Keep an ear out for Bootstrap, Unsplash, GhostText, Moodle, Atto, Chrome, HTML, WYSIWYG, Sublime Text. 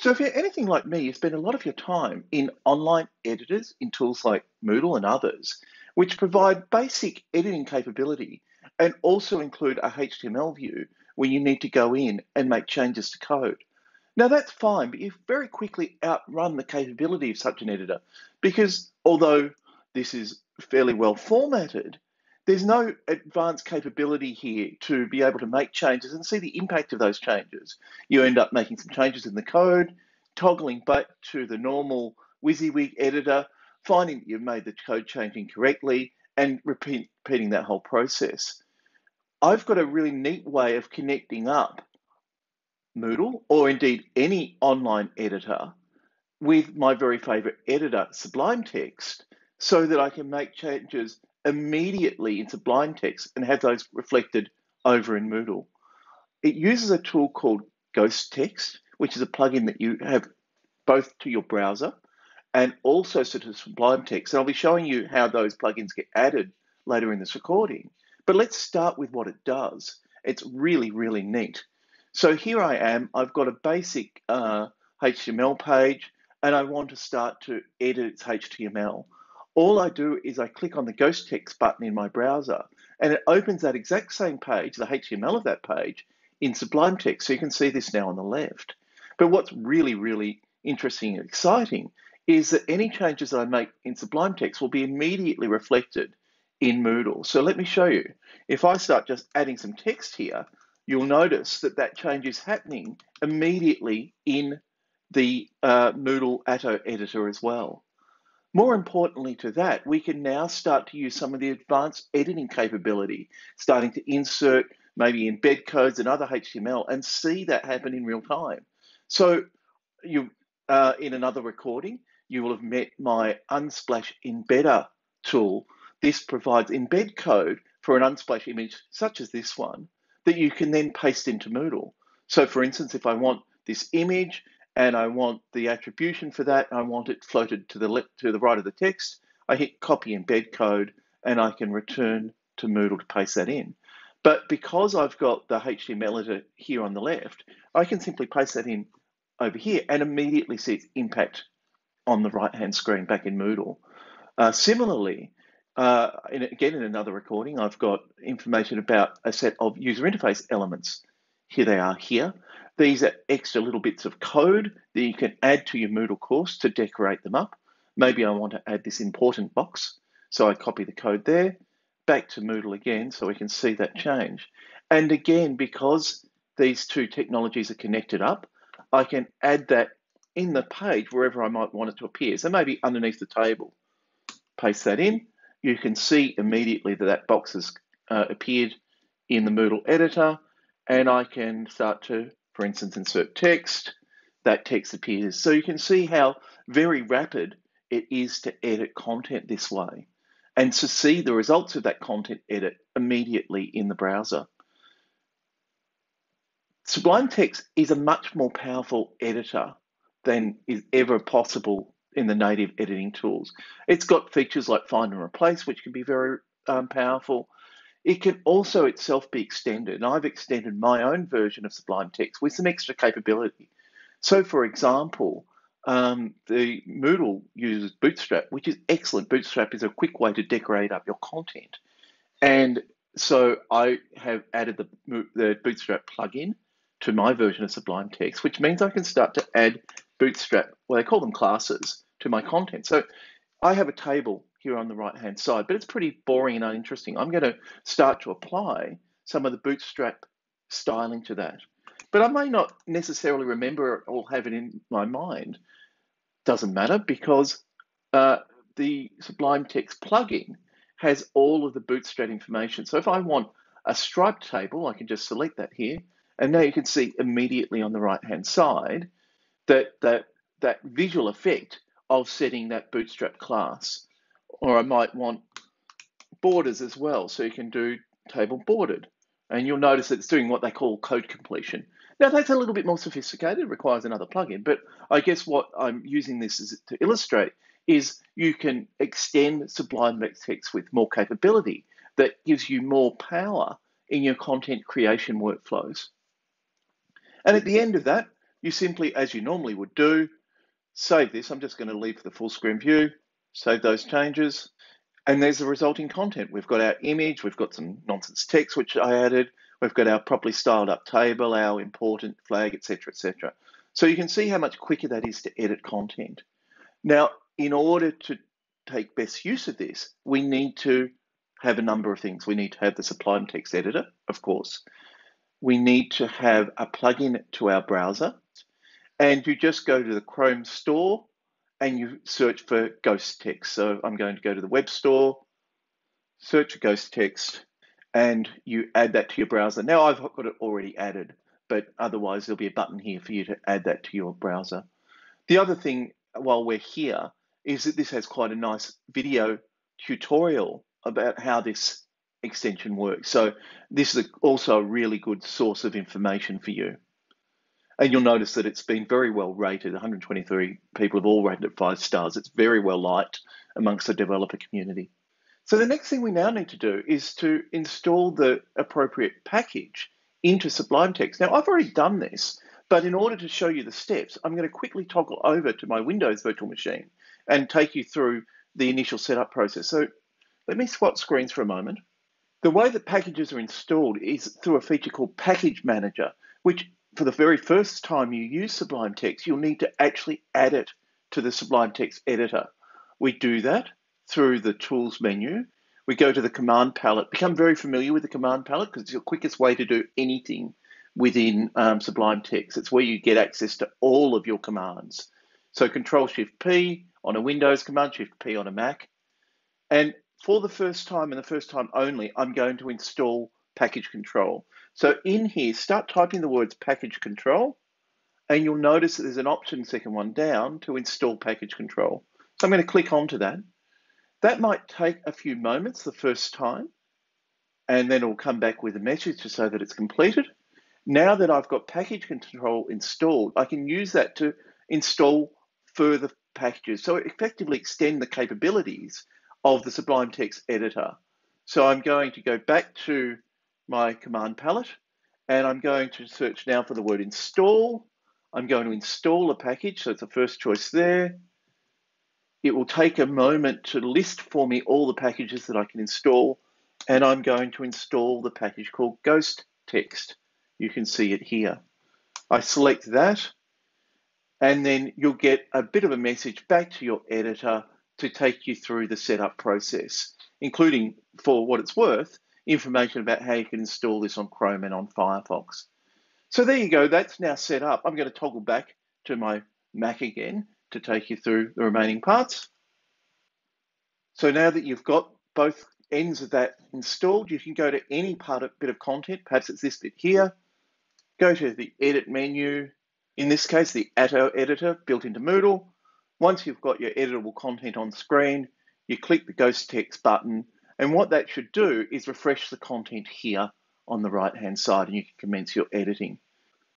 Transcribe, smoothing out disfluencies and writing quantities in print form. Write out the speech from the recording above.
So if you're anything like me, you spend a lot of your time in online editors in tools like Moodle and others, which provide basic editing capability and also include a HTML view where you need to go in and make changes to code. Now that's fine, but you've very quickly outrun the capability of such an editor because although this is fairly well formatted, there's no advanced capability here to be able to make changes and see the impact of those changes. You end up making some changes in the code, toggling back to the normal WYSIWYG editor, finding that you've made the code change incorrectly and repeating that whole process. I've got a really neat way of connecting up Moodle or indeed any online editor with my very favorite editor, Sublime Text, so that I can make changes immediately in Sublime Text and have those reflected over in Moodle. It uses a tool called GhostText, which is a plugin that you have both to your browser and also to Sublime Text. And I'll be showing you how those plugins get added later in this recording. But let's start with what it does. It's really, really neat. So here I am, I've got a basic HTML page and I want to start to edit its HTML. All I do is I click on the GhostText button in my browser and it opens that exact same page, the HTML of that page, in Sublime Text. So you can see this now on the left. But what's really, really interesting and exciting is that any changes that I make in Sublime Text will be immediately reflected in Moodle. So let me show you. If I start just adding some text here, you'll notice that that change is happening immediately in the Moodle Atto editor as well. More importantly to that, we can now start to use some of the advanced editing capability, starting to insert maybe embed codes and other HTML and see that happen in real time. So you, in another recording, you will have met my Unsplash embedder tool. This provides embed code for an Unsplash image such as this one that you can then paste into Moodle. So for instance, if I want this image, and I want the attribution for that, I want it floated to the left, to the right of the text, I hit copy embed code, and I can return to Moodle to paste that in. But because I've got the HTML editor here on the left, I can simply paste that in over here and immediately see its impact on the right-hand screen back in Moodle. Similarly, again, in another recording, I've got information about a set of user interface elements. Here they are here. These are extra little bits of code that you can add to your Moodle course to decorate them up. Maybe I want to add this important box. So I copy the code there, back to Moodle again, so we can see that change. And again, because these two technologies are connected up, I can add that in the page wherever I might want it to appear. So maybe underneath the table, paste that in. You can see immediately that that box has appeared in the Moodle editor. And I can start to, for instance, insert text, that text appears. So you can see how very rapid it is to edit content this way and to see the results of that content edit immediately in the browser. Sublime Text is a much more powerful editor than is ever possible in the native editing tools. It's got features like find and replace, which can be very powerful. It can also itself be extended, and I've extended my own version of Sublime Text with some extra capability. So for example, the Moodle uses Bootstrap, which is excellent. Bootstrap is a quick way to decorate up your content. And so I have added the Bootstrap plugin to my version of Sublime Text, which means I can start to add Bootstrap, well, they call them classes, to my content. So I have a table here on the right-hand side, but it's pretty boring and uninteresting. I'm going to start to apply some of the Bootstrap styling to that, but I may not necessarily remember or have it in my mind. Doesn't matter because the Sublime Text plugin has all of the Bootstrap information. So if I want a striped table, I can just select that here, and now you can see immediately on the right-hand side that visual effect of setting that Bootstrap class. Or I might want borders as well. So you can do table bordered. And you'll notice it's doing what they call code completion. Now that's a little bit more sophisticated, requires another plugin, but I guess what I'm using this is to illustrate is you can extend Sublime Text with more capability that gives you more power in your content creation workflows. And at the end of that, you simply, as you normally would do, save this. I'm just going to leave the full screen view, save those changes, and there's the resulting content. We've got our image, we've got some nonsense text which I added, we've got our properly styled up table, our important flag, etc., etc. So you can see how much quicker that is to edit content. Now, in order to take best use of this, we need to have a number of things. We need to have the Sublime Text editor, of course. We need to have a plugin to our browser, and you just go to the Chrome store and you search for GhostText. So I'm going to go to the web store, search GhostText, and you add that to your browser. Now I've got it already added, but otherwise there'll be a button here for you to add that to your browser. The other thing while we're here is that this has quite a nice video tutorial about how this extension works. So this is also a really good source of information for you. And you'll notice that it's been very well rated. 123 people have all rated it 5 stars. It's very well liked amongst the developer community. So the next thing we now need to do is to install the appropriate package into Sublime Text. Now, I've already done this, but in order to show you the steps, I'm going to quickly toggle over to my Windows virtual machine and take you through the initial setup process. So let me swap screens for a moment. The way that packages are installed is through a feature called Package Manager, which for the very first time you use Sublime Text, you'll need to actually add it to the Sublime Text editor. We do that through the Tools menu. We go to the Command Palette. Become very familiar with the Command Palette because it's your quickest way to do anything within Sublime Text. It's where you get access to all of your commands. So Control-Shift-P on a Windows, Command-Shift-P on a Mac. And for the first time and the first time only, I'm going to install package control. So in here, start typing the words package control, and you'll notice that there's an option, second one down, to install package control. So I'm going to click onto that. That might take a few moments the first time, and then it'll come back with a message to say that it's completed. Now that I've got package control installed, I can use that to install further packages. So effectively extend the capabilities of the Sublime Text editor. So I'm going to go back to my command palette, and I'm going to search now for the word install. I'm going to install a package, so it's the first choice there. It will take a moment to list for me all the packages that I can install, and I'm going to install the package called GhostText. You can see it here. I select that, and then you'll get a bit of a message back to your editor to take you through the setup process, including, for what it's worth, information about how you can install this on Chrome and on Firefox. So there you go, that's now set up. I'm going to toggle back to my Mac again to take you through the remaining parts. So now that you've got both ends of that installed, you can go to any bit of content, perhaps it's this bit here, go to the edit menu, in this case, the Atto editor built into Moodle. Once you've got your editable content on screen, you click the GhostText button, and what that should do is refresh the content here on the right-hand side, and you can commence your editing.